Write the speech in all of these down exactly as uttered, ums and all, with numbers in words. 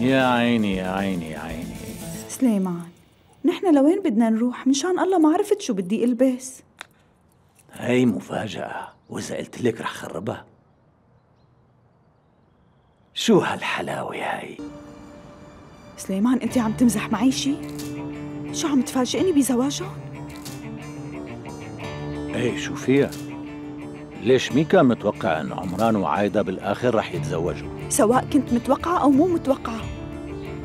يا عيني يا عيني يا عيني سليمان، نحن لوين بدنا نروح؟ مشان الله ما عرفت شو بدي البس. هي مفاجأة، وإذا قلت لك رح خربها. شو هالحلاوة هاي؟ سليمان أنت عم تمزح معي شي؟ شو عم تفاجئني بزواجهم؟ إيه شو فيها؟ ليش مين كان متوقع إنه عمران وعايدة بالآخر رح يتزوجوا؟ سواء كنت متوقعة أو مو متوقعة،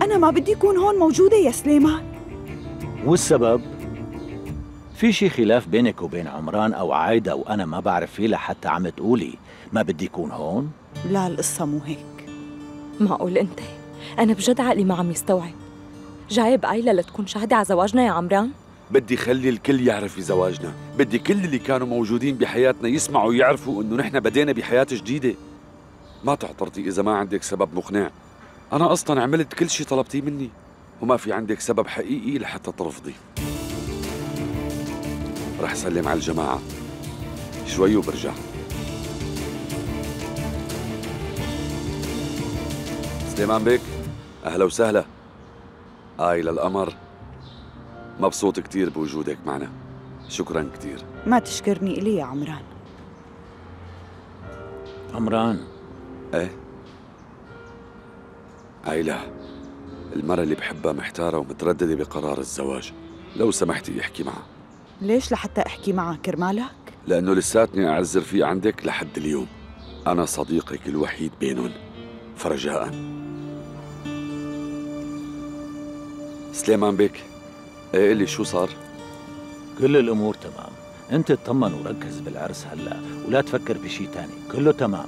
أنا ما بدي أكون هون موجودة يا سليمان. والسبب؟ في شي خلاف بينك وبين عمران أو عايدة وأنا ما بعرف فيه لحتى عم تقولي ما بدي أكون هون؟ لا القصة مو هيك. معقول أنت؟ أنا بجد عقلي ما عم يستوعب. جايب عيلة لتكون شاهدة على زواجنا يا عمران؟ بدي خلي الكل يعرف بزواجنا، بدي كل اللي كانوا موجودين بحياتنا يسمعوا ويعرفوا إنه نحن بدينا بحياة جديدة. ما تعترضي إذا ما عندك سبب مقنع. أنا أصلاً عملت كل شي طلبتيه مني وما في عندك سبب حقيقي لحتى ترفضي. رح سلم على الجماعة شوي وبرجع. سليمان بيك أهلا وسهلا. آي للقمر، مبسوط كتير بوجودك معنا، شكراً كتير. ما تشكرني إلي يا عمران. عمران إيه؟ عيلة، المرة اللي بحبها محتارة ومترددة بقرار الزواج، لو سمحتي احكي معها. ليش لحتى أحكي معها؟ كرمالك؟ لأنه لساتني أعز رفيق عندك لحد اليوم، أنا صديقك الوحيد بينهم، فرجاءً. سليمان بيك ايه اللي شو صار؟ كل الامور تمام، انت اطمن وركز بالعرس هلا ولا تفكر بشي تاني، كله تمام.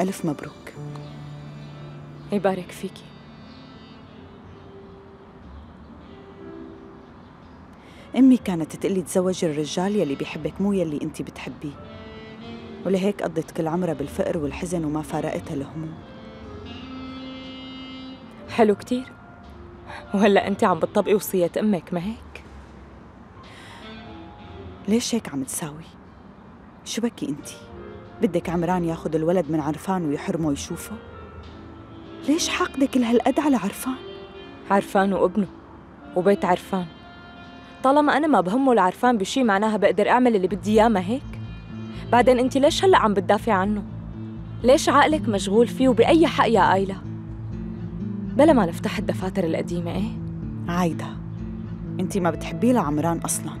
الف مبروك. يبارك فيكي. امي كانت تقلي تزوجي الرجال يلي بيحبك مو يلي انت بتحبيه، ولهيك قضت كل عمرها بالفقر والحزن وما فارقتها الهموم. حلو كتير، وهلا انت عم بتطبقي وصية امك ما هيك؟ ليش هيك عم تساوي؟ شو بكي انت؟ بدك عمران ياخذ الولد من عرفان ويحرمه ويشوفه؟ ليش حاقدك كل هالقد على عرفان؟ عرفان وابنه وبيت عرفان، طالما انا ما بهمه لعرفان بشي معناها بقدر اعمل اللي بدي اياه ما هيك؟ بعدين انت ليش هلا عم بتدافع عنه؟ ليش عقلك مشغول فيه وبأي حق يا آيلة؟ بلا ما نفتح الدفاتر القديمة. ايه؟ عايدة انت ما بتحبيه لعمران اصلا.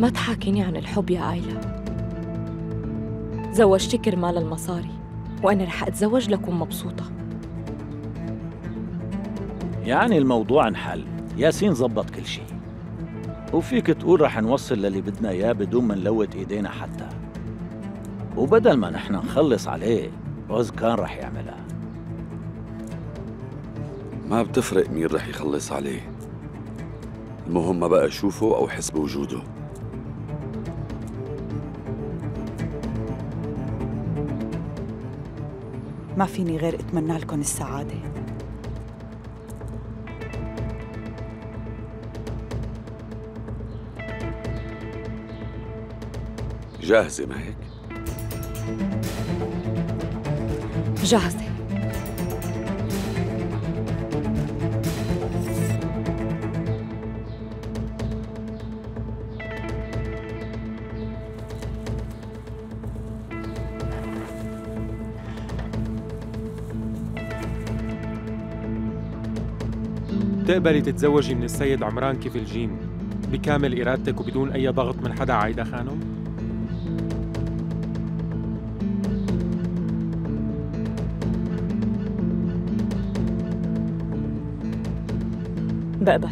ما تحاكيني عن الحب يا آيلة. زوجتي كرمال المصاري وانا رح اتزوج لكم مبسوطة. يعني الموضوع انحل، ياسين زبط كل شيء وفيك تقول رح نوصل للي بدنا اياه بدون ما نلوت ايدينا حتى، وبدل ما نحن نخلص عليه روز كان رح يعملها. ما بتفرق مين رح يخلص عليه، المهم ما بقى اشوفه او حس بوجوده. ما فيني غير اتمنى لكم السعادة. جاهزة ما هيك؟ جاهزة. تقبلي تتزوجي من السيد عمران كيف الجين بكامل إرادتك وبدون أي ضغط من حدا عايدة خانم؟ بقبل.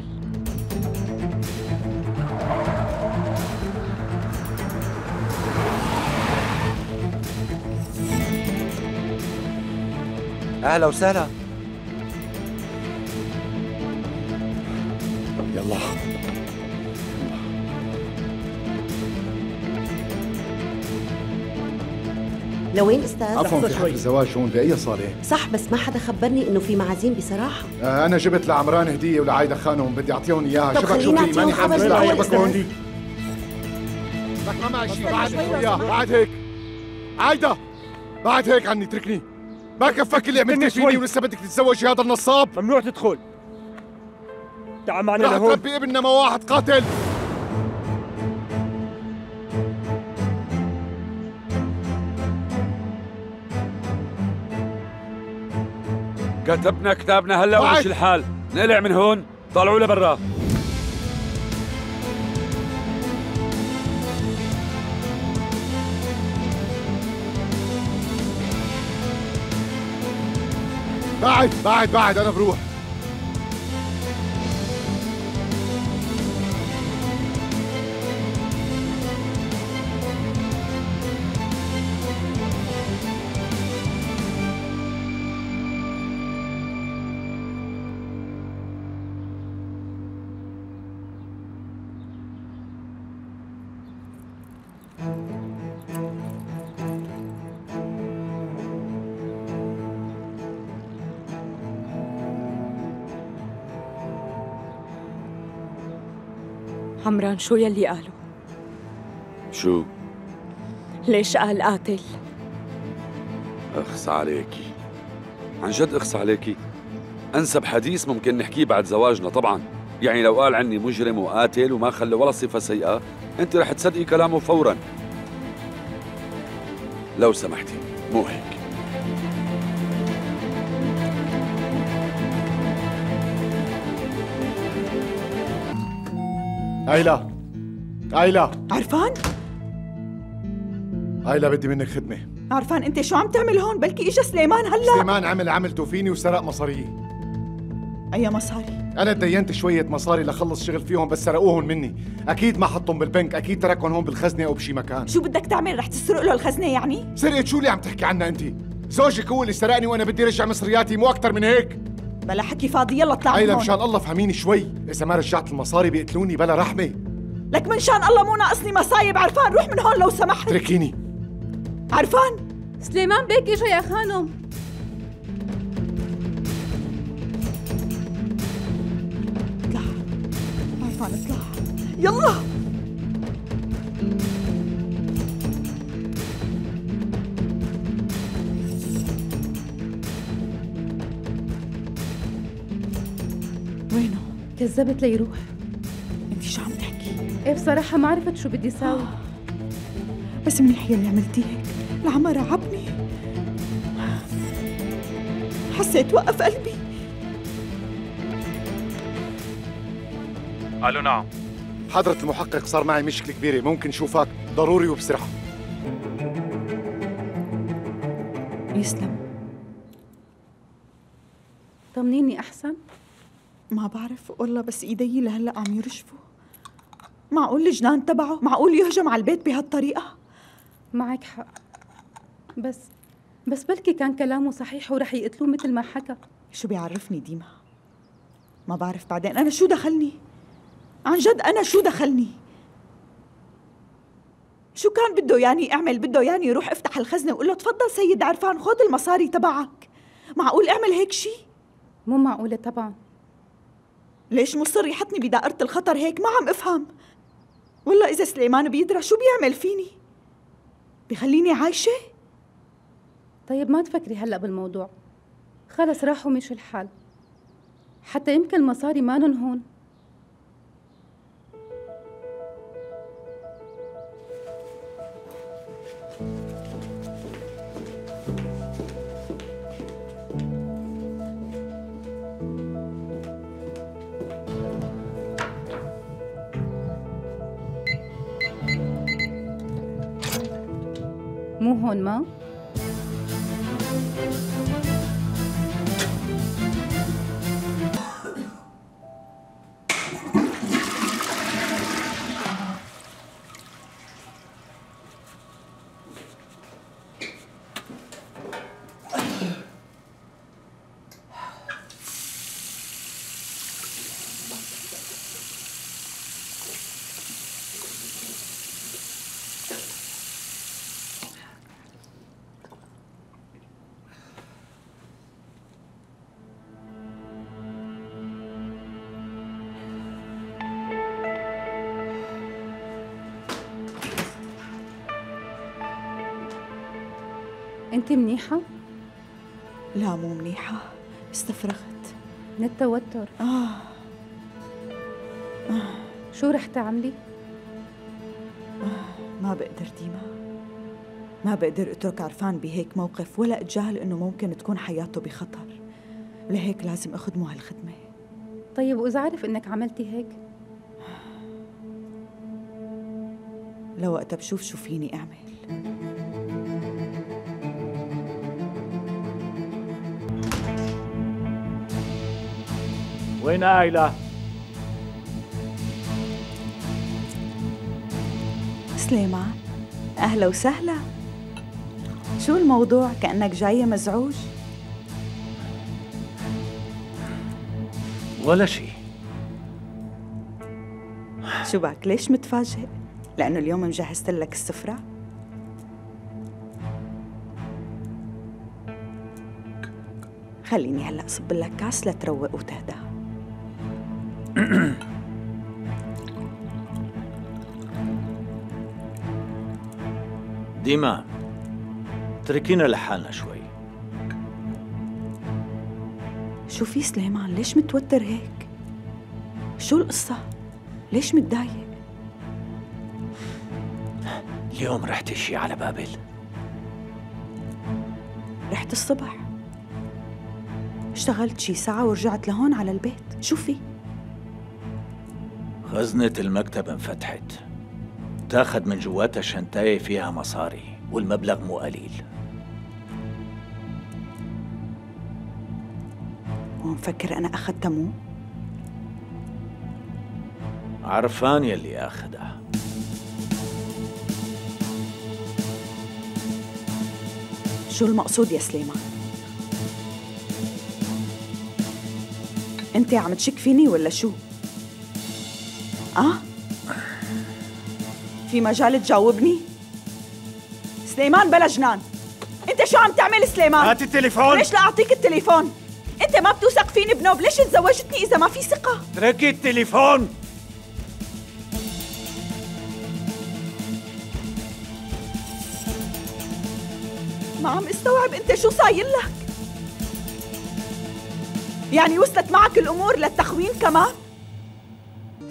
أهلا وسهلا. يلا لوين استاذ؟ عفوا في حفل الزواج هون بأي صالة؟ صح، بس ما حدا خبرني إنه في معازيم بصراحة. آه أنا جبت لعمران هدية ولعايدة خانم بدي أعطيهم إياها. شو بك شو في؟ ماني حامل. لك ما ماشي. بعد وياه بعد هيك عايدة، بعد هيك عني، اتركني. ما كفاك اللي عملتي فيني ولسه بدك تتزوجي هذا النصاب؟ ممنوع تدخل. تعال معنا لهون. رح تربي ابننا ما واحد قاتل. كتبنا كتابنا هلا ومش الحال. نقلع من هون، طلعوا له برا. بعد بعد بعد انا بروح. عمران شو يلي قاله؟ شو؟ ليش قال قاتل؟ اخس عليكي، عن جد اخس عليكي. انسب حديث ممكن نحكيه بعد زواجنا طبعا، يعني لو قال عني مجرم وقاتل وما خلى ولا صفة سيئة، انت رح تصدقي كلامه فورا. لو سمحتي، مو هيك. عيلة، عيلة. عرفان؟ عيلة بدي منك خدمة. عرفان انت شو عم تعمل هون؟ بلكي اجا سليمان هلا. سليمان عمل عملته فيني وسرق مصاريي. أي مصاري؟ أنا تدينت شوية مصاري لخلص شغل فيهم بس سرقوهم مني، أكيد ما حطهم بالبنك، أكيد تركهم هون بالخزنة أو بشي مكان. شو بدك تعمل؟ رح تسرق له الخزنة يعني؟ سرقة شو اللي عم تحكي عنها أنت؟ زوجك هو اللي سرقني وأنا بدي رجع مصرياتي، مو أكثر من هيك. بلا حكي فاضي، يلا اطلع من هون. عيلة مشان الله فهميني شوي، إذا ما رجعت المصاري بيقتلوني بلا رحمة. لك من شان الله مو ناقصني مصايب. عرفان روح من هون لو سمحت. اتركيني. عرفان. سليمان بيك اجا يا خانم. اطلع عرفان، اطلع يلا. وينه؟ كذبت ليروح. انت شو عم تحكي؟ ايه بصراحة ما عرفت شو بدي ساوي. آه. بس منيح يلي عملتيه هيك، العمى رعبني. حسيت وقف قلبي. الو نعم. حضرة المحقق صار معي مشكلة كبيرة، ممكن شوفك ضروري وبسرعة. يسلم. طمنيني احسن. ما بعرف والله، بس ايدي لهلا عم يرجفوا. معقول الجنان تبعه؟ معقول يهجم على البيت بهالطريقه؟ معك حق، بس بس بلكي كان كلامه صحيح ورح يقتلوه مثل ما حكى. شو بيعرفني ديما؟ ما بعرف. بعدين انا شو دخلني؟ عن جد انا شو دخلني؟ شو كان بده يعني اعمل؟ بده يعني يروح افتح الخزنه وقول له تفضل سيد عرفان خذ المصاري تبعك؟ معقول اعمل هيك شيء؟ مو معقوله طبعا. ليش مصر يحطني بدائرة الخطر هيك؟ ما عم افهم والله. إذا سليمان بيدرى شو بيعمل فيني؟ بخليني عايشة؟ طيب ما تفكري هلأ بالموضوع، خلص راح ومشي الحال، حتى يمكن المصاري مانن هون. مو هون. ما انت منيحة؟ لا مو منيحة، استفرغت من التوتر. آه. آه. شو رح تعملي؟ آه. ما بقدر ديما، ما بقدر اترك عرفان بهيك موقف ولا اتجاهل انه ممكن تكون حياته بخطر، لهيك لازم اخدمه هالخدمة. طيب واذا عرف انك عملتي هيك؟ لوقتها بشوف شو فيني اعمل. وين عايلة؟ سليمان أهلا وسهلا. شو الموضوع؟ كأنك جاية مزعوج. ولا شيء. شو بك؟ ليش متفاجئ؟ لأنه اليوم مجهزت لك السفرة؟ خليني هلأ أصب لك كاس لتروق وتهدأ. ديما اتركينا لحالنا شوي. شو في سليمان؟ ليش متوتر هيك؟ شو القصة؟ ليش متضايق؟ اليوم رحت شي على بابل؟ رحت الصبح، اشتغلت شي ساعة ورجعت لهون على البيت. شو في؟ خزنة المكتب انفتحت، تاخد من جواتها شنتاية فيها مصاري والمبلغ مو قليل. ومفكر أنا أخدتها؟ مو عرفان يلي أخدها. شو المقصود يا سليمان؟ أنت عم تشك فيني ولا شو؟ آه؟ في مجال تجاوبني؟ سليمان بلا جنان، أنت شو عم تعمل سليمان؟ هات التليفون. ليش لا أعطيك التليفون؟ أنت ما بتوثق فيني بنوب، ليش تزوجتني إذا ما في ثقة؟ اتركي التليفون. ما عم استوعب أنت شو صاير لك؟ يعني وصلت معك الأمور للتخوين كمان؟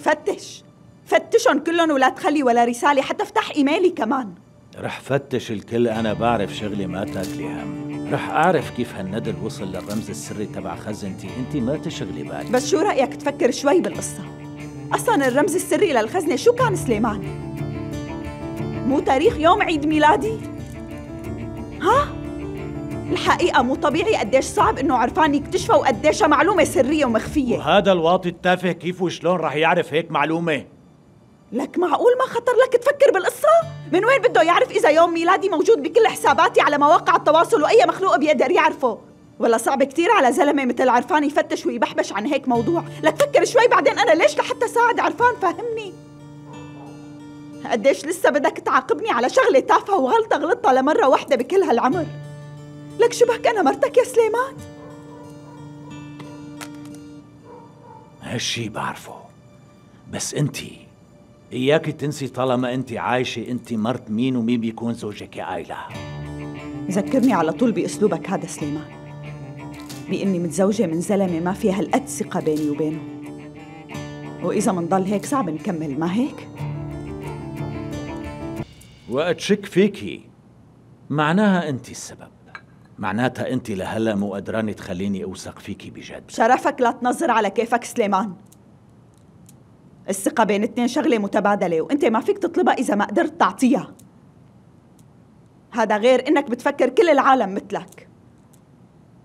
فتش فتشهم كلهم ولا تخلي ولا رسالة، حتى افتح إيميلي كمان. رح فتش الكل، أنا بعرف شغلي ما تاكلي هم. رح أعرف كيف هالندل وصل للرمز السري تبع خزنتي، أنت ما تشغلي بالك. بس شو رأيك تفكر شوي بالقصة؟ أصلاً الرمز السري للخزنة شو كان سليمان؟ مو تاريخ يوم عيد ميلادي؟ ها؟ الحقيقة مو طبيعي قديش صعب إنه عرفان يكتشفها وقديشها معلومة سرية ومخفية. وهذا الواطي التافه كيف وشلون رح يعرف هيك معلومة؟ لك معقول ما خطر لك تفكر بالقصة؟ من وين بده يعرف إذا يوم ميلادي موجود بكل حساباتي على مواقع التواصل وأي مخلوق بيقدر يعرفه؟ ولا صعب كتير على زلمة مثل عرفان يفتش ويبحبش عن هيك موضوع؟ لك فكر شوي بعدين. أنا ليش لحتى ساعد عرفان؟ فهمني، قديش لسه بدك تعاقبني على شغلة تافهة وغلطة غلطة لمرة واحدة بكل هالعمر؟ لك شبهك أنا مرتك يا سليمان؟ هالشي بعرفه، بس أنتي إياكي تنسي. طالما أنتِ عايشة أنتِ مرت مين ومين بيكون زوجك يا عايلة. ذكرني على طول بأسلوبك هذا سليمان، بإني متزوجة من زلمة ما في هالقد ثقة بيني وبينه، وإذا منضل هيك صعب نكمل، ما هيك؟ وقت شك فيكي معناها أنتِ السبب، معناتها أنتِ لهلا مو قدرانة تخليني أوثق فيكي بجد. شرفك لا تنظر على كيفك سليمان، الثقة بين اثنين شغلة متبادلة وانت ما فيك تطلبها إذا ما قدرت تعطيها. هذا غير انك بتفكر كل العالم مثلك.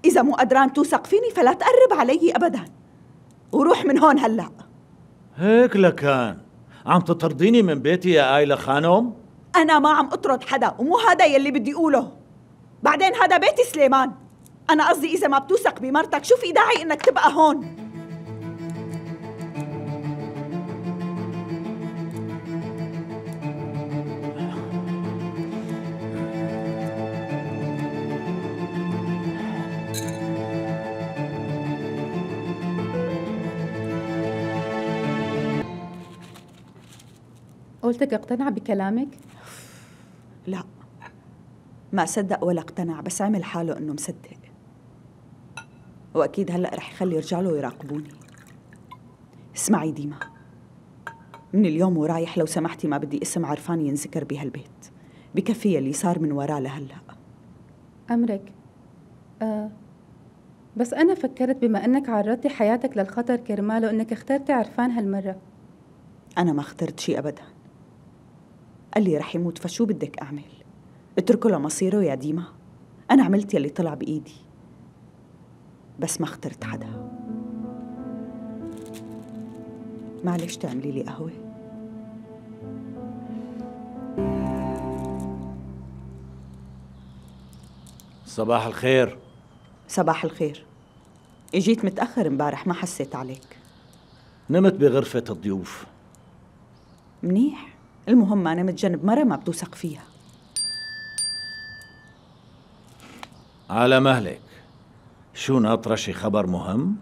إذا مو قدران توثق فيني فلا تقرب علي أبدا، وروح من هون هلأ. هيك لكان عم تطرديني من بيتي يا عايلة خانم؟ أنا ما عم أطرد حدا، ومو هذا يلي بدي أقوله. بعدين هذا بيتي سليمان، أنا قصدي إذا ما بتوثق بمرتك شو في داعي انك تبقى هون؟ قلتك اقتنع بكلامك؟ لا، ما صدق ولا اقتنع، بس عمل حاله انه مصدق. واكيد هلا رح يخلي يرجع له ويراقبوني. اسمعي ديما، من اليوم ورايح لو سمحتي ما بدي اسم عرفان ينذكر بهالبيت، بكفي اللي صار من وراه لهلا. امرك. آه بس انا فكرت بما انك عرضتي حياتك للخطر كرماله انك اخترتي عرفان هالمره. انا ما اخترت شيء ابدا. قال لي رح يموت، فشو بدك اعمل؟ اتركه لمصيره يا ديما. انا عملت يلي طلع بايدي، بس ما اخترت حدا. معلش تعملي لي قهوه؟ صباح الخير. صباح الخير. اجيت متاخر امبارح، ما حسيت عليك. نمت بغرفه الضيوف. منيح، المهم ما نمت جنب مره ما بتوثق فيها. على مهلك. شو ناطرة، شي خبر مهم؟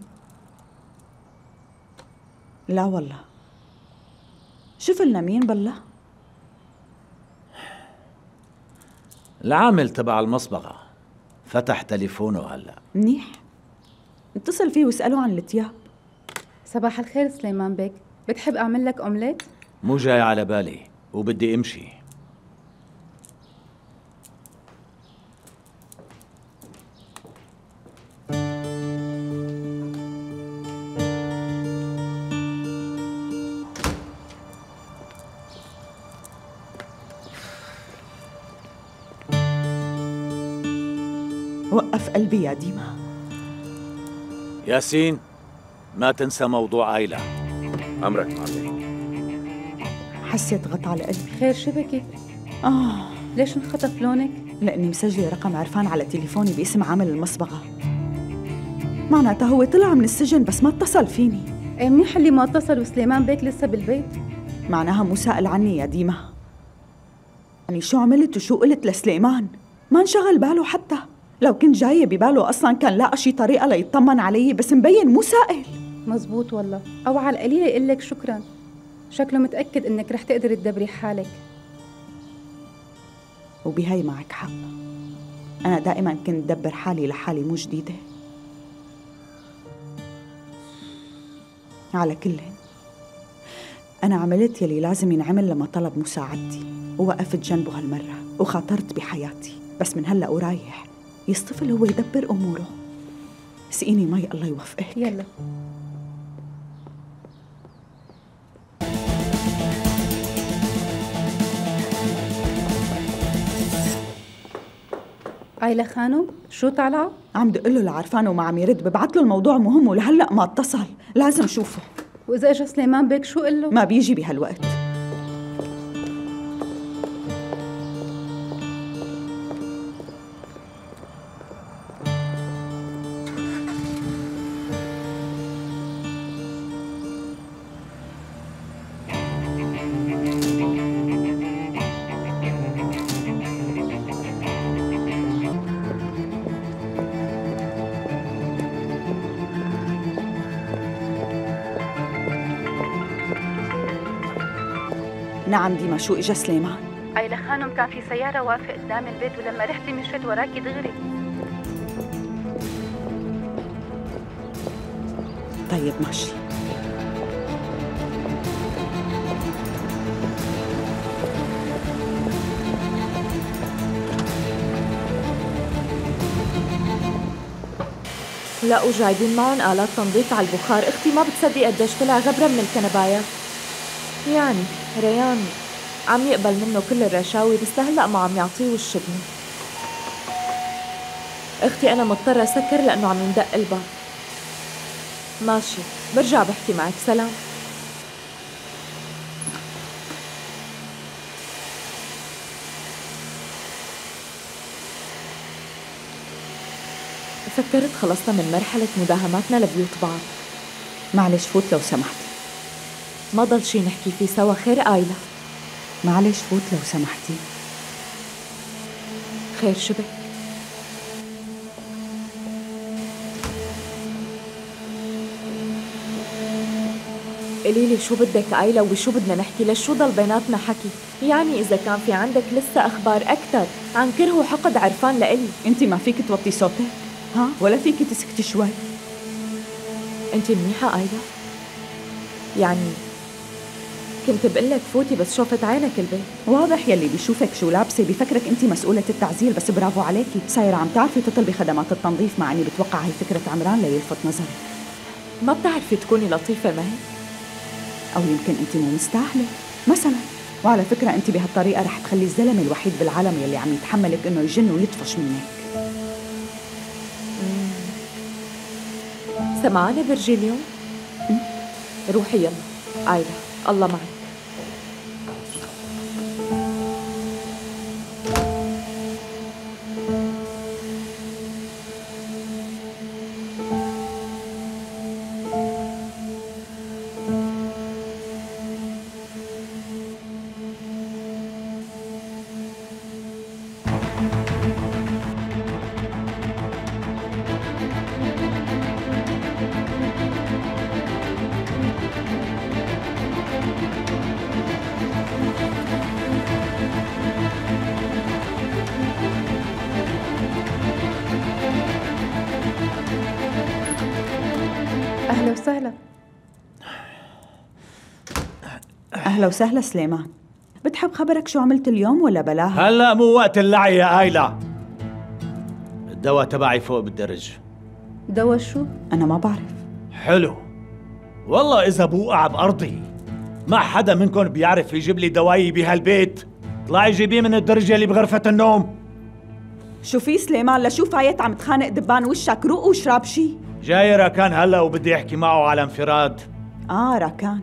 لا والله. شوف لنا مين بالله؟ العامل تبع المصبغة فتح تليفونه هلا. منيح، اتصل فيه واسأله عن التياب. صباح الخير سليمان بيك، بتحب أعمل لك أومليت؟ مو جاي على بالي وبدي أمشي. وقف قلبي يا ديما. ياسين ما تنسى موضوع عايلة. عمرك معلم. حسيت غط على قلبي. خير شبكي؟ آه. ليش انخطف لونك؟ لأني مسجلة رقم عرفان على تليفوني باسم عامل المصبغة، معناتها هو طلع من السجن بس ما اتصل فيني. ايه منيح اللي ما اتصل وسليمان بيك لسه بالبيت، معناها مو سائل عني يا ديما. يعني شو عملت وشو قلت لسليمان؟ ما انشغل باله حتى، لو كنت جاية بباله أصلاً كان لاقى شي طريقة ليطمن علي، بس مبين مو سائل. مزبوط والله، أو على القليلة يقول لك شكراً. شكله متأكد إنك رح تقدر تدبري حالك. وبهاي معك حق، أنا دائماً كنت دبر حالي لحالي، مو جديدة. على كل أنا عملت يلي لازم ينعمل لما طلب مساعدتي، ووقفت جنبه هالمرة وخاطرت بحياتي، بس من هلأ ورايح يصطفل هو يدبر أموره. سقيني مي الله يوفقك. يلا. عايلة خانم شو طالعة؟ عم دق له لعرفان وما عم يرد، ببعت له الموضوع مهم ولهلا ما اتصل، لازم شوفه. وإذا إجا سليمان بيك شو قل له؟ ما بيجي بهالوقت. نعم ديما، شو اجا سليمان؟ عايلة خانم كان في سيارة واقفة قدام البيت، ولما رحتي مشيت وراكي دغري. طيب ماشي. لا وجايبين معهم آلات تنظيف على البخار، اختي ما بتصدق قديش طلع غبرة من الكنبايات. يعني ريان عم يقبل منه كل الرشاوي بس لهلا ما عم يعطيه وش ابنه. اختي انا مضطره اسكر لانه عم يندق الباب. ماشي، برجع بحكي معك. سلام. فكرت خلصنا من مرحله مداهماتنا لبيوت بعض. معلش فوت لو سمحتي. ما ضل شي نحكي فيه سوا. خير آيلة؟ معلش فوت لو سمحتي. خير شبك. قليلي شو بدك آيلة وشو بدنا نحكي؟ لشو ضل بيناتنا حكي؟ يعني إذا كان في عندك لسه أخبار أكثر عن كره وحقد عرفان لإلي. أنت ما فيك توطي صوتك؟ ها؟ ولا فيك تسكتي شوي؟ أنت منيحة آيدا؟ يعني كنت بقول لك فوتي بس شوفت عينك البيت. واضح يلي بيشوفك شو لابسه بفكرك انت مسؤوله التعزيل، بس برافو عليكي، صايره عم تعرفي تطلبي خدمات التنظيف، مع اني بتوقع هي فكره عمران ليلفت نظري. ما بتعرفي تكوني لطيفه ما هي؟ او يمكن انت مو مستاهله مثلا. وعلى فكره انت بهالطريقه رح تخلي الزلمه الوحيد بالعالم يلي عم يتحملك انه يجن ويطفش منك. سمعانه برجي اليوم؟ روحي يلا عايده، الله معك. أهلا وسهلا. أهلا وسهلا سليمان. بتحب خبرك شو عملت اليوم ولا بلاها؟ هلا مو وقت اللعي يا آيلة. الدواء تبعي فوق بالدرج. دواء شو؟ أنا ما بعرف. حلو والله، إذا بوقع بأرضي ما حدا منكم بيعرف يجيب لي دوايي بهالبيت. طلعي جيبيه من الدرجة اللي بغرفة النوم. شو في سليمان؟ لشو فايت عم تخانق دبان وشك؟ روق وشرب شي. جاي راكان هلا وبدي احكي معه على انفراد. اه راكان.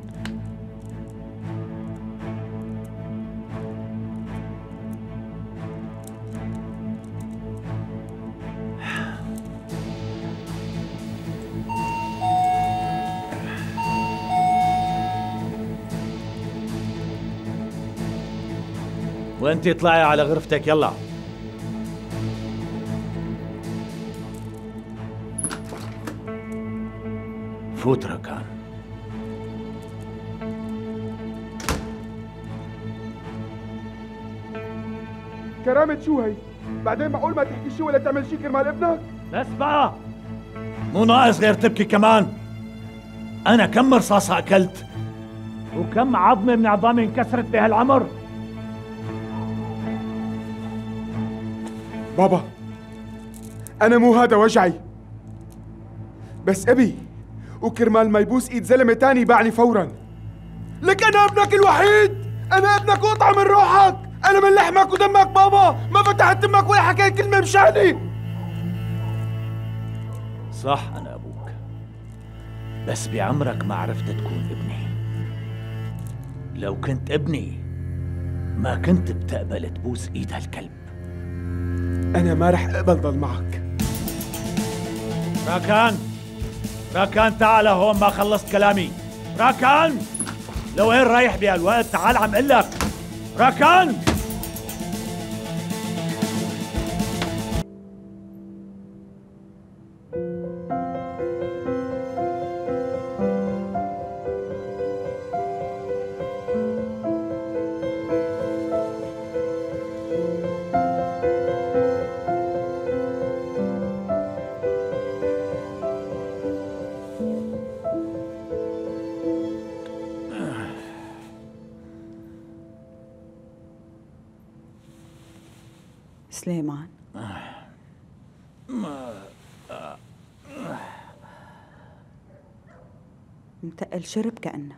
وانت اطلعي على غرفتك يلا. فوت راكان. كرامة شو هي؟ بعدين معقول ما تحكي شي ولا تعمل شي كرمال ابنك؟ بس بقى مو ناقص غير تبكي كمان. أنا كم رصاصة أكلت وكم عظمة من عظامي انكسرت بهالعمر. بابا أنا مو هذا وجعي، بس أبي وكرمال ما يبوس ايد زلمه تاني باعني فورا. لك انا ابنك الوحيد، انا ابنك وقطعه من روحك، انا من لحمك ودمك بابا، ما فتحت امك ولا حكيت كلمه مشاني. صح انا ابوك، بس بعمرك ما عرفت تكون ابني. لو كنت ابني ما كنت بتقبل تبوس ايد هالكلب. انا ما رح اقبل ضل معك. راكان راكان تعال هون، ما خلصت كلامي. راكان لوين رايح بهالوقت؟ تعال عم اقول لك. راكان سليمان. متقل شرب كأنك.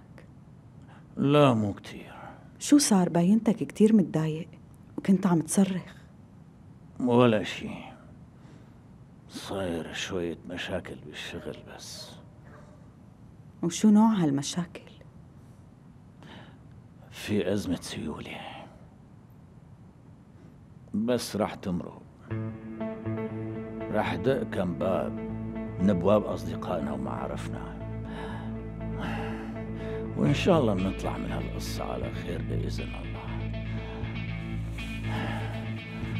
لا مو كتير. شو صار؟ باينتك كتير متضايق وكنت عم تصرخ. ولا شي، صاير شوية مشاكل بالشغل بس. وشو نوع هالمشاكل؟ في أزمة سيولة بس رح تمرق. رح دق كم باب من ابواب اصدقائنا ومعارفنا، وان شاء الله بنطلع من هالقصه على خير باذن الله.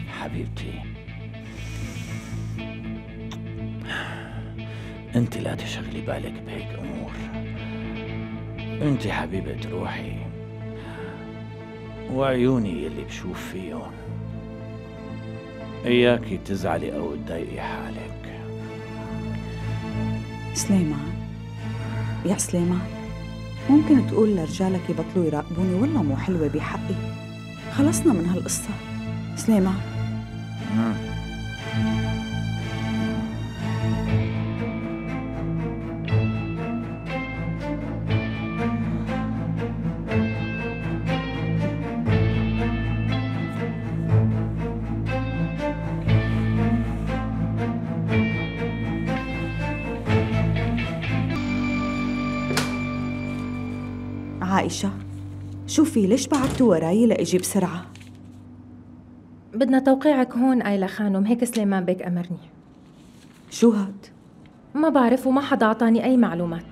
حبيبتي انت لا تشغلي بالك بهيك امور، انت حبيبه روحي وعيوني اللي بشوف فيهم. إياكي تزعلي أو تضايقي حالك. سليمان، يا سليمان، ممكن تقول لرجالك يبطلوا يراقبوني؟ والله مو حلوة بحقي. خلصنا من هالقصة سليمان. مم. عائشة، شوفي ليش بعتوا وراي لأجي بسرعة؟ بدنا توقيعك هون آيلة خانم، هيك سليمان بيك أمرني. شو هاد؟ ما بعرف وما حدا أعطاني أي معلومات.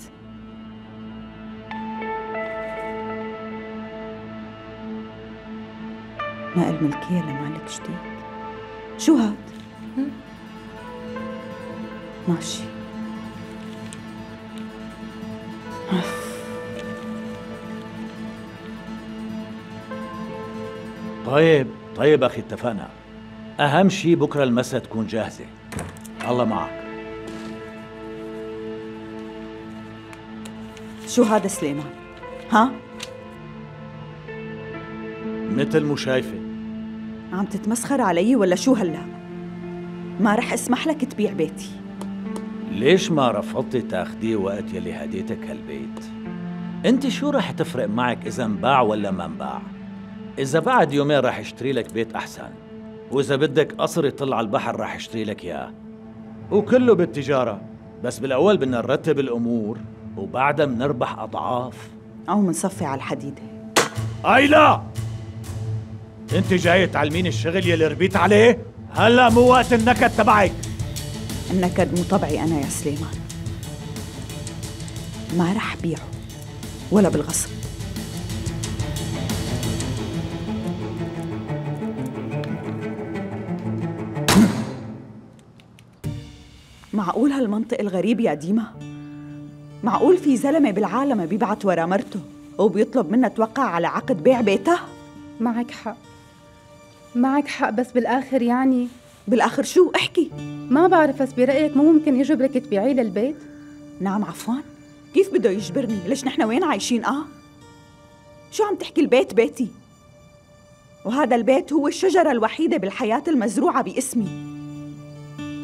نقل ملكية لمالك جديد. شو هاد؟ ماشي. عف. طيب طيب أخي، اتفقنا. أهم شي بكرة المسا تكون جاهزة. الله معك. شو هذا سليمان؟ ها؟ مثل مو شايفة. عم تتمسخر علي ولا شو هلا؟ ما رح اسمح لك تبيع بيتي. ليش ما رفضتي تاخديه وقت يلي هديتك هالبيت؟ انت شو رح تفرق معك إذا انباع ولا ما انباع؟ إذا بعد يومين راح اشتري لك بيت أحسن، وإذا بدك قصر يطل على البحر راح اشتري لك إياه، وكله بالتجارة، بس بالأول بدنا نرتب الأمور وبعدها بنربح أضعاف أو منصفي على الحديدة. أيلا، أنت جاية تعلميني الشغل يلي ربيت عليه؟ هلا مو وقت النكد تبعك. النكد مو طبعي أنا يا سليمان. ما راح بيعه ولا بالغصب. معقول هالمنطق الغريب يا ديما؟ معقول في زلمة بالعالم بيبعت ورا مرته وبيطلب منها توقع على عقد بيع بيتها؟ معك حق، معك حق، بس بالآخر يعني بالآخر شو؟ احكي. ما بعرف، بس برأيك مو ممكن يجبرك تبيعيه للبيت؟ نعم عفواً، كيف بده يجبرني؟ ليش نحن وين عايشين؟ آه؟ شو عم تحكي؟ البيت بيتي، وهذا البيت هو الشجرة الوحيدة بالحياة المزروعة باسمي.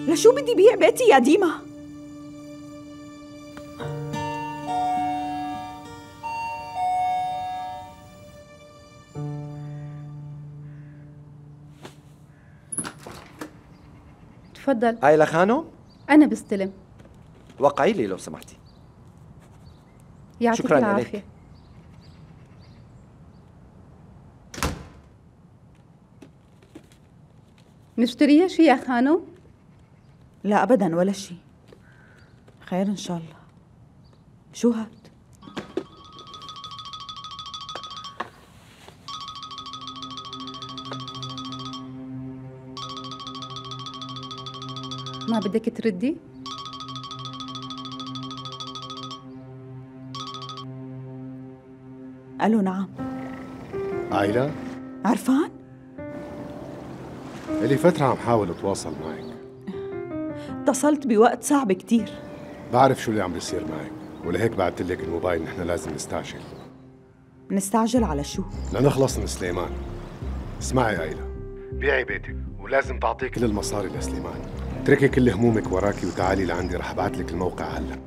لشو بدي بيع بيتي يا ديما؟ تفضل. آيلة خانم؟ أنا بستلم. وقعي لي لو سمحتي. يعطيك العافية. نشتريها شي يا خانم؟ لا أبداً ولا شي. خير إن شاء الله. شو هاد؟ ما بدك تردي؟ ألو. نعم عايلة؟ عرفان؟ إلي فترة عم حاول أتواصل معك. اتصلت بوقت صعب كتير. بعرف شو اللي عم بيصير معك، ولهيك بعت لك الموبايل. نحن لازم نستعجل. نستعجل على شو؟ لنخلص من سليمان. اسمعي آيلة، بيعي بيتك، ولازم تعطيه كل المصاري لسليمان. اتركي كل همومك وراكي وتعالي لعندي، رح ابعت لك الموقع هلا.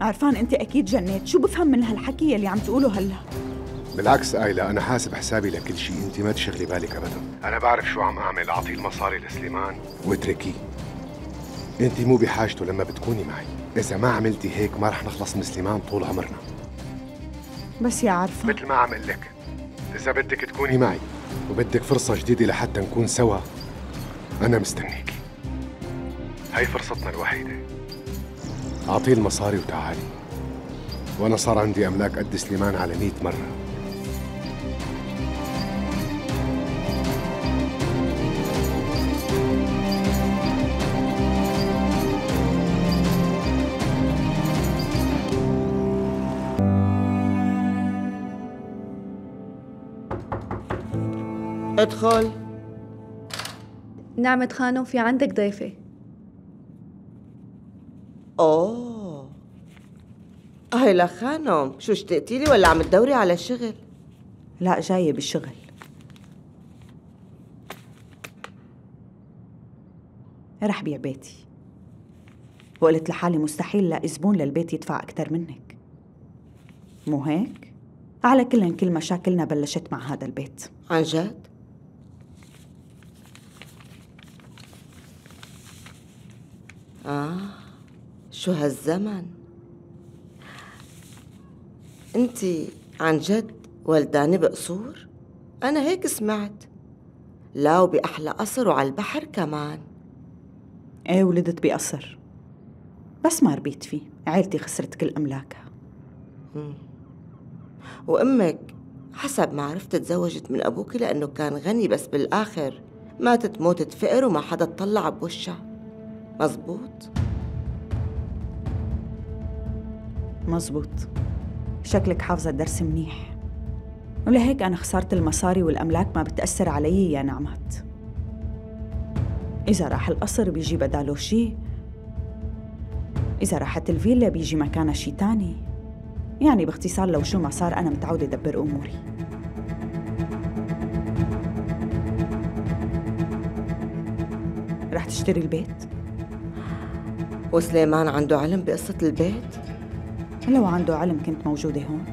عرفان انت اكيد جنيت، شو بفهم من هالحكي اللي عم تقوله هلا؟ بالعكس آيلة، أنا حاسب حسابي لكل شيء، أنت ما تشغلي بالك أبدا. أنا بعرف شو عم أعمل. أعطي المصاري لسليمان واتركيه. أنت مو بحاجته لما بتكوني معي. إذا ما عملتي هيك ما رح نخلص من سليمان طول عمرنا. بس يا عرفان، مثل ما عم قلت لك، إذا بدك تكوني معي وبدك فرصة جديدة لحتى نكون سوا، أنا مستنيكي. هاي فرصتنا الوحيدة. أعطيه المصاري وتعالي. وأنا صار عندي أملاك قد سليمان على مئة مرة. ادخل. نعمة خانم، في عندك ضيفة. أوه، هيلا خانم، شو اشتقتيلي ولا عم تدوري على شغل؟ لا، جاية بالشغل. رح بيع بيتي وقلت لحالي مستحيل لاقي زبون للبيت يدفع أكتر منك، مو هيك؟ على كلن كل مشاكلنا بلشت مع هذا البيت. عن جد؟ آه، شو هالزمن. انتي عن جد ولداني بقصور؟ أنا هيك سمعت. لا، وبأحلى قصر وعلى البحر كمان. ايه، ولدت بقصر بس ما ربيت فيه، عيلتي خسرت كل أملاكها. مم. وأمك حسب ما عرفت تزوجت من أبوك لأنه كان غني، بس بالآخر ماتت موتة فقر وما حدا تطلع بوشها. مزبوط؟ مزبوط. شكلك حافظة الدرس منيح، ولهيك أنا خسرت المصاري والأملاك ما بتأثر علي يا نعمات. إذا راح القصر بيجي بداله شي، إذا راحت الفيلا بيجي مكانها شي تاني. يعني باختصار، لو شو ما صار أنا متعودة أدبر أموري. رح تشتري البيت؟ وسليمان عنده علم بقصة البيت؟ لو عنده علم كنت موجودة هون.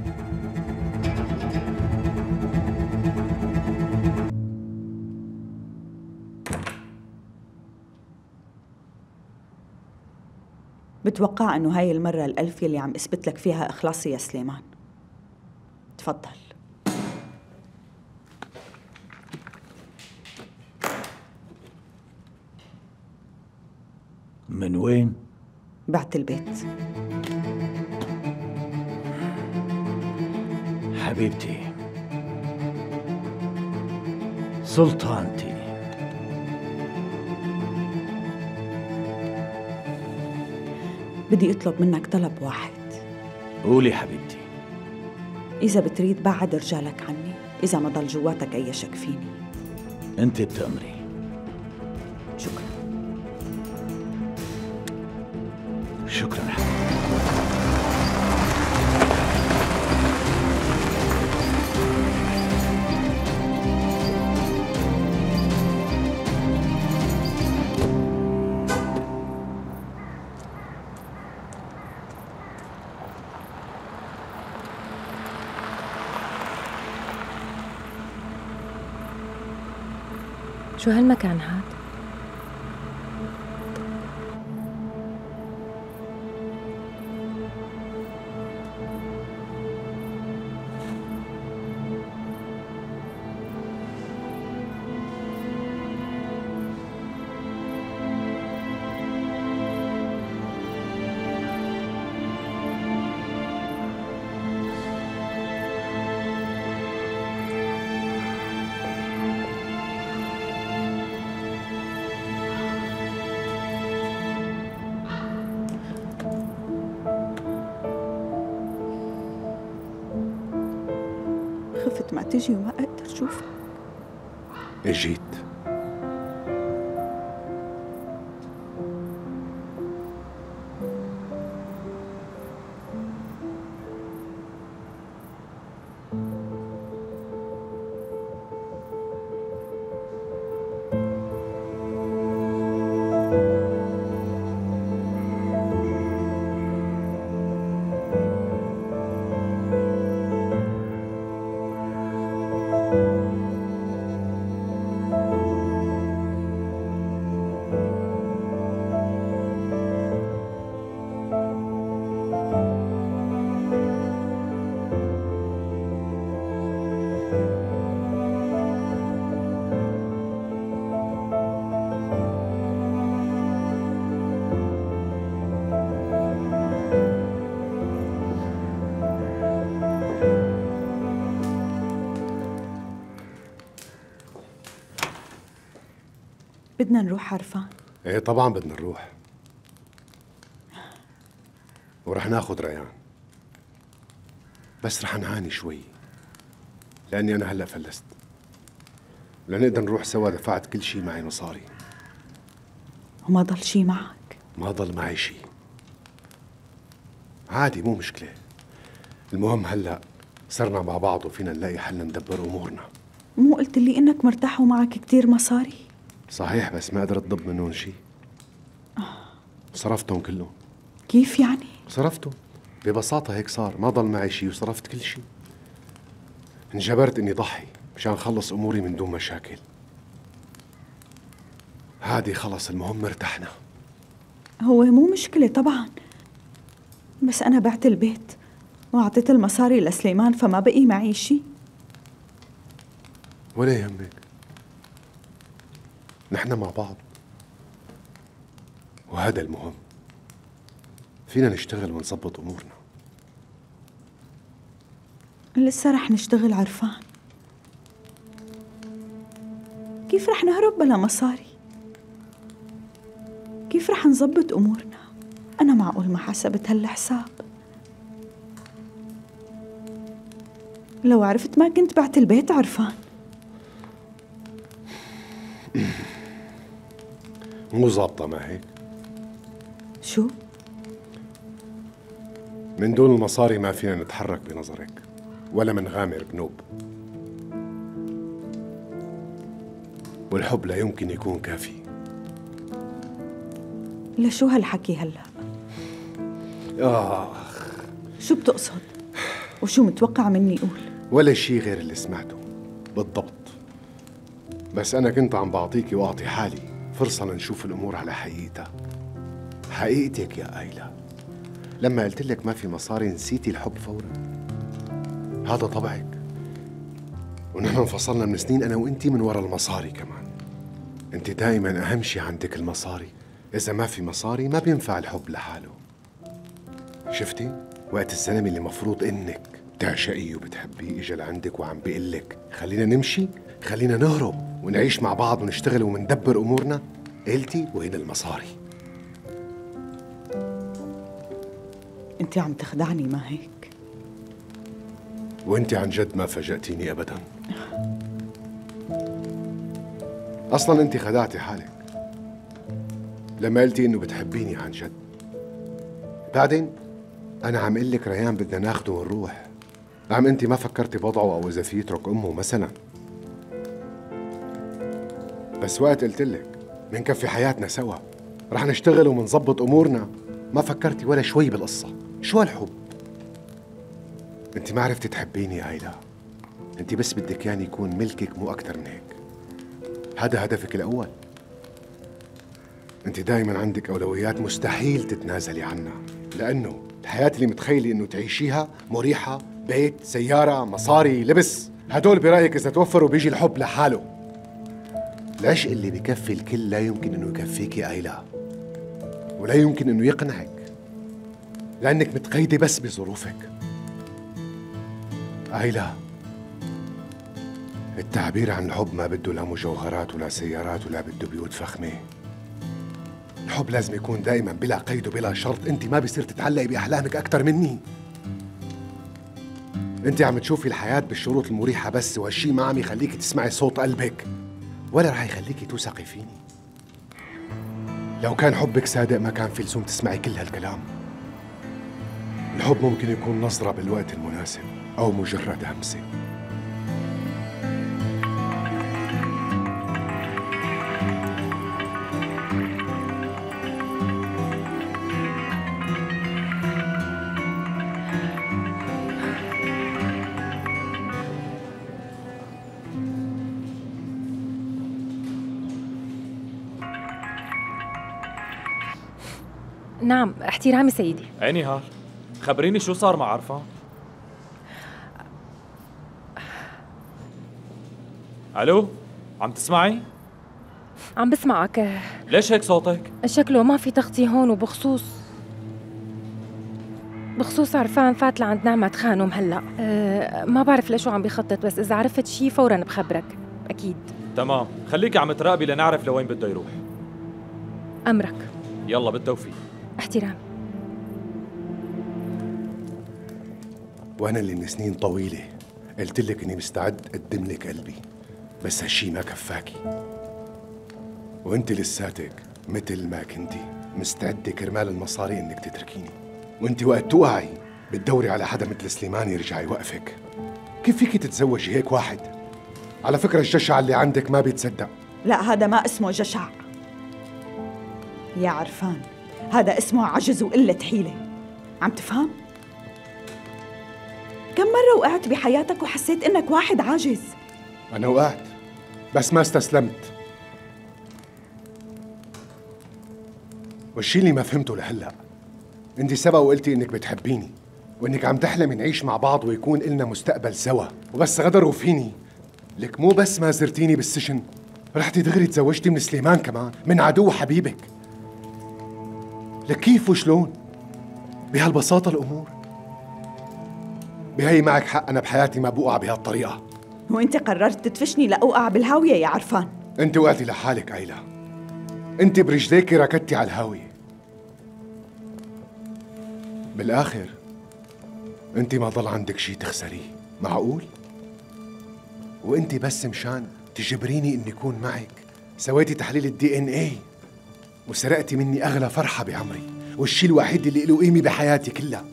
بتوقع إنه هاي المرة الألف يلي عم أثبت لك فيها إخلاصي يا سليمان. تفضل. من وين؟ بعت البيت. حبيبتي، سلطانتي، بدي أطلب منك طلب واحد. قولي حبيبتي. إذا بتريد بعد رجالك عني، إذا ما ضل جواتك أي شك فيني. أنت بتأمري. شكرا. شكرا حبيبتي. شو هالمكان هاد؟ خفت ما تجي وما أقدر شوفك. اجيت. بدنا نروح عرفان؟ ايه طبعا بدنا نروح، ورح ناخذ ريان، بس رح نعاني شوي لاني انا هلا فلست. لا نقدر نروح سوا. دفعت كل شيء معي مصاري وما ضل شيء معك. ما ضل معي شيء. عادي مو مشكلة. المهم هلا صرنا مع بعض وفينا نلاقي حل ندبر امورنا. مو قلت لي انك مرتاح ومعك كتير مصاري؟ صحيح بس ما قدرت ضب منهم شيء. صرفتهم كلهم. كيف يعني؟ صرفتهم ببساطة هيك صار، ما ضل معي شيء وصرفت كل شيء. انجبرت اني ضحي مشان خلص اموري من دون مشاكل. هادي خلص المهم ارتحنا. هو مو مشكلة طبعا، بس أنا بعت البيت وأعطيت المصاري لسليمان فما بقي معي شيء. ولا يهمك، نحن مع بعض وهذا المهم. فينا نشتغل ونظبط أمورنا. لسه رح نشتغل عرفان. كيف رح نهرب بلا مصاري؟ كيف رح نظبط أمورنا؟ أنا معقول ما حسبت هالحساب. لو عرفت ما كنت بعت البيت عرفان. مو ظابطة ما هيك؟ شو؟ من دون المصاري ما فينا نتحرك بنظرك ولا منغامر بنوب. والحب لا يمكن يكون كافي. لشو هالحكي هلا؟ آخ شو بتقصد؟ وشو متوقع مني أقول؟ ولا شي غير اللي سمعته بالضبط. بس أنا كنت عم بعطيكي وأعطي حالي فرصة لنشوف الأمور على حقيقتها. حقيقتك يا آيلة، لما قلت لك ما في مصاري نسيتي الحب فورا. هذا طبعك. ونحن انفصلنا من سنين أنا وإنتي من ورا المصاري كمان. أنت دائما أهم شي عندك المصاري. إذا ما في مصاري ما بينفع الحب لحاله. شفتي؟ وقت الزلمة اللي مفروض إنك تعشقيه وبتحبيه إجا لعندك وعم بيقلك خلينا نمشي، خلينا نهرب ونعيش مع بعض ونشتغل ومندبر أمورنا، قلتي وهنا المصاري. أنت عم تخدعني ما هيك؟ وأنت عن جد ما فاجأتيني أبداً. أصلاً أنت خدعتي حالك لما قلتي إنه بتحبيني عن جد. بعدين أنا عم قلك ريان بدنا ناخده ونروح. عم أنت ما فكرتي بوضعه أو إذا في يترك أمه مثلا. بس وقت قلتلك منكفي حياتنا سوا، رح نشتغل ومنظبط أمورنا، ما فكرتي ولا شوي بالقصة. شو هالحب؟ أنت ما عرفتي تحبيني يا هيلا. أنت بس بدك يعني يكون ملكك مو أكتر من هيك. هذا هدفك الأول. أنت دايماً عندك أولويات مستحيل تتنازلي عنها، لأنه الحياة اللي متخيلي إنه تعيشيها مريحة، بيت، سيارة، مصاري، لبس، هدول برأيك إذا توفروا بيجي الحب لحاله. العشق اللي بكفي الكل لا يمكن إنه يكفيكي أيلا، ولا يمكن إنه يقنعك، لأنك متقيدة بس بظروفك. أيلا، التعبير عن الحب ما بده لا مجوهرات ولا سيارات ولا بده بيوت فخمة. الحب لازم يكون دايما بلا قيد وبلا شرط. انت ما بصير تتعلقي باحلامك اكثر مني. انت عم تشوفي الحياه بالشروط المريحه بس، وهالشي ما عم يخليكي تسمعي صوت قلبك ولا رح يخليكي توثقي فيني. لو كان حبك صادق ما كان في لزوم تسمعي كل هالكلام. الحب ممكن يكون نظره بالوقت المناسب او مجرد همسه. نعم احترامي سيدي. اي نهال، خبريني شو صار مع عرفان. الو، عم تسمعي؟ عم بسمعك. ليش هيك صوتك؟ شكله ما في تغطية هون. وبخصوص بخصوص عرفان، فات لعند نعمة خانم هلا. أه ما بعرف لشو عم بيخطط، بس إذا عرفت شي فورا بخبرك أكيد. تمام، خليكي عم تراقبي لنعرف لوين بده يروح. أمرك. يلا بالتوفيق. احترام. وأنا اللي من سنين طويلة قلت لك إني مستعد أقدم لك قلبي، بس هالشي ما كفاكي، وانت لساتك مثل ما كنتي مستعده كرمال المصاري انك تتركيني. وانت وقت توعي بتدوري على حدا مثل سليمان يرجع يوقفك. كيف فيكي تتزوجي هيك واحد؟ على فكره الجشع اللي عندك ما بيتصدق. لا، هذا ما اسمه جشع يا عرفان، هذا اسمه عجز وقله حيله. عم تفهم؟ كم مره وقعت بحياتك وحسيت انك واحد عاجز؟ انا وقعت بس ما استسلمت، والشي اللي ما فهمته لهلا انت سبق وقلتي انك بتحبيني وانك عم تحلمي نعيش مع بعض ويكون إلنا مستقبل سوا، وبس غدروا فيني. لك مو بس ما زرتيني بالسجن، رحتي دغري تزوجتي من سليمان كمان، من عدو حبيبك. لك كيف وشلون؟ بهالبساطة الأمور؟ بهي معك حق، أنا بحياتي ما بوقع بهالطريقة. وأنت قررت تدفشني لأوقع بالهاوية يا عرفان. أنت وقعتي لحالك أيلا، أنت برجليكي ركضتي على الهاوية. بالآخر أنت ما ضل عندك شي تخسريه، معقول؟ وأنت بس مشان تجبريني إني أكون معك سويتي تحليل الدي إن إيه وسرقتي مني أغلى فرحة بعمري والشي الوحيد اللي له قيمة بحياتي كلها.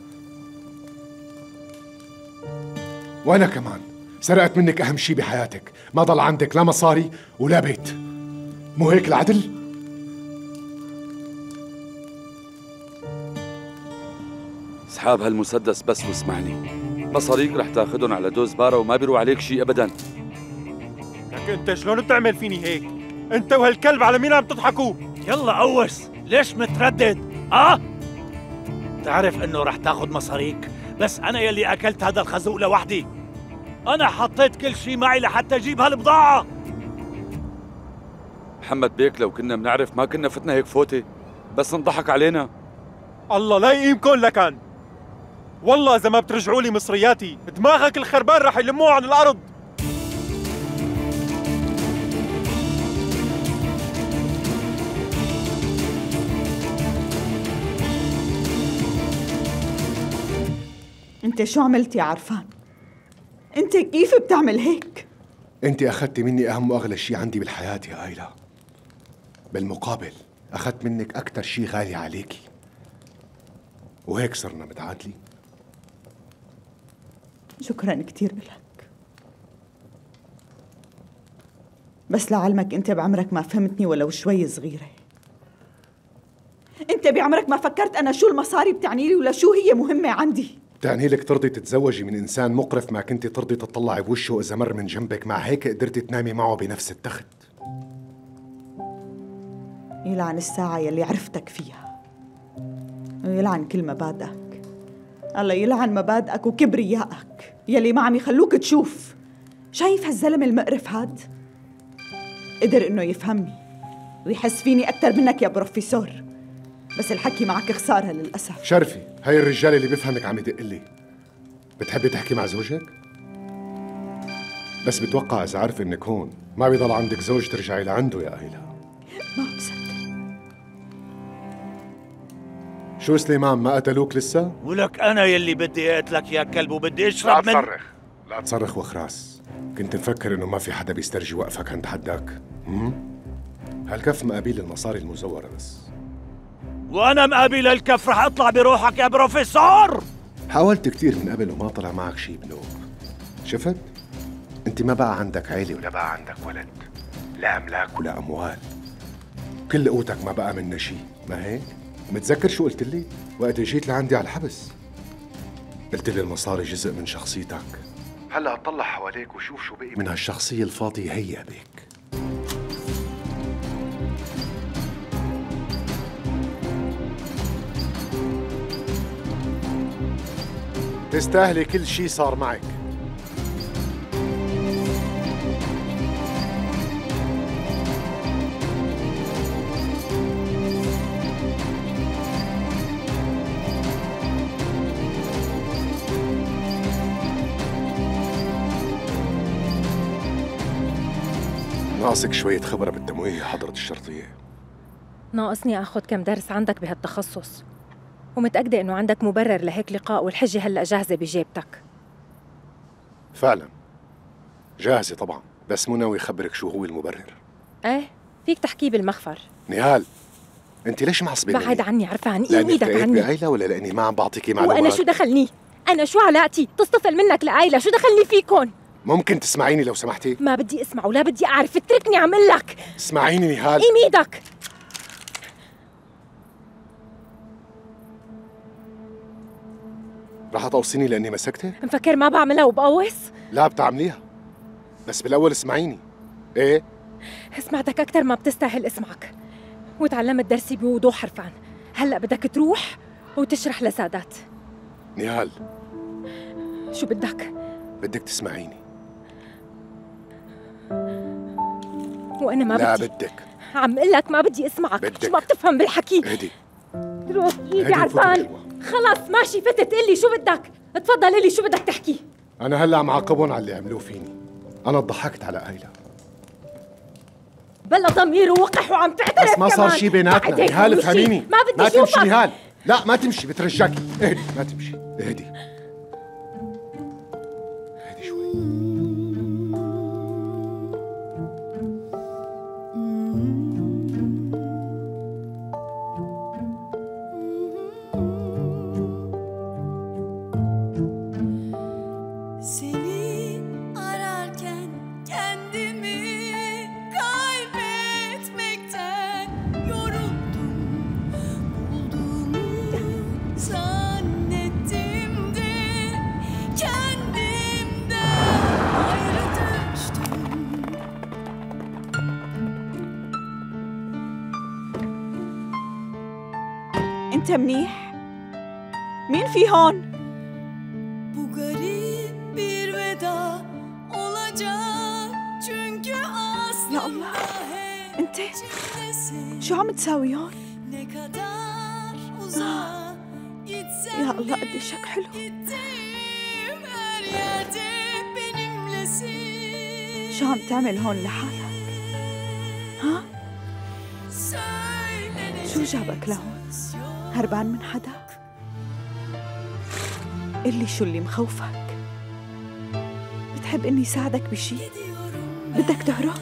وأنا كمان سرقت منك أهم شي بحياتك، ما ضل عندك لا مصاري ولا بيت. مو هيك العدل؟ اسحاب هالمسدس بس واسمعني، مصاريك رح تاخدهم على دوز بارة وما بيروح عليك شيء ابدا. لك انت شلون بتعمل فيني هيك؟ انت وهالكلب على مين عم تضحكوا؟ يلا قوس، ليش متردد؟ اه؟ بتعرف انه رح تاخد مصاريك، بس انا يلي اكلت هذا الخازوق لوحدي. انا حطيت كل شيء معي لحتى اجيب هالبضاعة. محمد بيك لو كنا بنعرف ما كنا فتنا هيك فوتة، بس انضحك علينا. الله لا يقيمكم لكان، والله إذا ما بترجعوا لي مصرياتي دماغك الخربان رح يلموه عن الأرض. أنت شو عملت يا عرفان؟ أنت كيف بتعمل هيك؟ أنت أخذتي مني أهم وأغلى شيء عندي بالحياة يا آيلا، بالمقابل أخذت منك أكثر شيء غالي عليكي، وهيك صرنا متعادلين. شكراً كتير لك، بس لعلمك أنت بعمرك ما فهمتني ولو شوي صغيرة. أنت بعمرك ما فكرت أنا شو المصاري بتعني لي ولا شو هي مهمة عندي. بتعني لك ترضي تتزوجي من إنسان مقرف ما كنتي ترضي تطلعي بوشه إذا مر من جنبك، مع هيك قدرتي تنامي معه بنفس التخت. يلعن الساعة يلي عرفتك فيها، ويلعن كل مبادئك، الله يلعن مبادئك وكبريائك يلي ما عم يخلوك تشوف. شايف هالزلمه المقرف هاد؟ قدر انه يفهمني ويحس فيني اكثر منك يا بروفيسور، بس الحكي معك خساره للاسف. شرفي هاي الرجال اللي بفهمك عم يدق لي. بتحبي تحكي مع زوجك؟ بس بتوقع اذا عارف انك هون ما بيضل عندك زوج ترجعي لعنده يا ايلا. ما بصدق. شو سليمان ما قتلوك لسه؟ ولك انا يلي بدي اقتلك يا كلب وبدي اشرب من. لا تصرخ، لا تصرخ وخراس. كنت مفكر انه ما في حدا بيسترجي وقفك عند حدك؟ امم هالكف مقابيل المصاري المزوره بس، وانا مقابيل الكف رح اطلع بروحك يا بروفيسور. حاولت كثير من قبل وما طلع معك شيء بنوب. شفت؟ انت ما بقى عندك عيله ولا بقى عندك ولد، لا املاك ولا اموال، كل قوتك ما بقى منها شيء، ما هيك؟ متذكر شو قلت لي وقت جيت لعندي على الحبس؟ قلت لي المصاري جزء من شخصيتك. هلا اطلع حواليك وشوف شو بقي من هالشخصية الفاضية هي بك. تستاهلي كل شي صار معك. ناقصك شوية خبرة بالتمويه حضرة الشرطية. ناقصني آخذ كم درس عندك بهالتخصص، ومتأكدة إنه عندك مبرر لهيك لقاء والحجة هلأ جاهزة بجيبتك. فعلاً جاهزة طبعاً. بس مو ناوي يخبرك شو هو المبرر. ايه فيك تحكيه بالمخفر. نهال انت ليش معصبيني؟ بعد عني عرفان، ايه ايدك عني. لعيلة ولا لاني ما عم بعطيكي معلومات؟ وانا شو دخلني؟ انا شو علاقتي؟ تصطفل منك لعيلة، شو دخلني فيكم؟ ممكن تسمعيني لو سمحتي؟ ما بدي اسمع ولا بدي اعرف، اتركني عم اقول لك. اسمعيني نهال. ايم ايدك. رح توصيني لاني مسكتك؟ مفكر ما بعملها وبقوص؟ لا بتعمليها، بس بالاول اسمعيني. ايه؟ سمعتك اكثر ما بتستاهل اسمعك، وتعلمت درسي بوضوح عرفان. هلا بدك تروح وتشرح لسادات. نهال شو بدك؟ بدك تسمعيني وانا ما بدي. لا بدك، عم اقول لك ما بدي اسمعك. بدك. شو ما بتفهم بالحكي؟ اهدي روح ايدي عرفان. خلص ماشي فتت، قلي شو بدك، تفضل قلي شو بدك تحكي. انا هلا عم عاقبهم على اللي عملوه فيني، انا ضحكت على اهلها. بلا ضمير ووقح وعم تعترف بس ما كمان. صار شي بيناتنا نهال، افهميني. ما بدي ما تمشي نهال، لا ما تمشي، بترجاكي. اهدي ما تمشي، اهدي اهدي شوي. انت منيح؟ مين في هون؟ يا الله انت شو عم تساوي هون؟ آه. يا الله قد وشك حلو. شو عم تعمل هون لحالك؟ ها؟ شو جابك لهون؟ هربان من حدا؟ قلي شو اللي مخوفك؟ بتحب اني ساعدك بشي؟ بدك تهرب؟